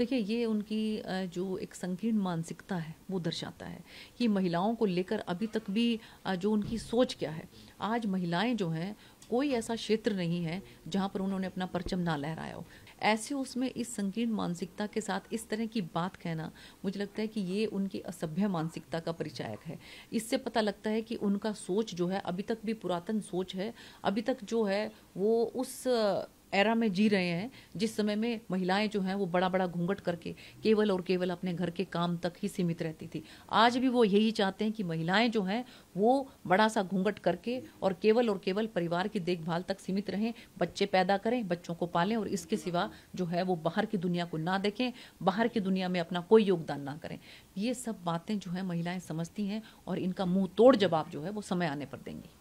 देखिए ये उनकी जो एक संकीर्ण मानसिकता है वो दर्शाता है कि महिलाओं को लेकर अभी तक भी जो उनकी सोच क्या है। आज महिलाएं जो हैं कोई ऐसा क्षेत्र नहीं है जहां पर उन्होंने अपना परचम ना लहराया हो। ऐसे उसमें इस संकीर्ण मानसिकता के साथ इस तरह की बात कहना मुझे लगता है कि ये उनकी असभ्य मानसिकता का परिचायक है। इससे पता लगता है कि उनका सोच जो है अभी तक भी पुरातन सोच है, अभी तक जो है वो उस एरा में जी रहे हैं जिस समय में महिलाएं जो हैं वो बड़ा बड़ा घूंघट करके केवल और केवल अपने घर के काम तक ही सीमित रहती थी। आज भी वो यही चाहते हैं कि महिलाएं जो हैं वो बड़ा सा घूंघट करके और केवल परिवार की देखभाल तक सीमित रहें, बच्चे पैदा करें, बच्चों को पालें और इसके सिवा जो है वो बाहर की दुनिया को ना देखें, बाहर की दुनिया में अपना कोई योगदान ना करें। ये सब बातें जो है महिलाएं समझती हैं और इनका मुँह तोड़ जवाब जो है वो समय आने पर देंगी।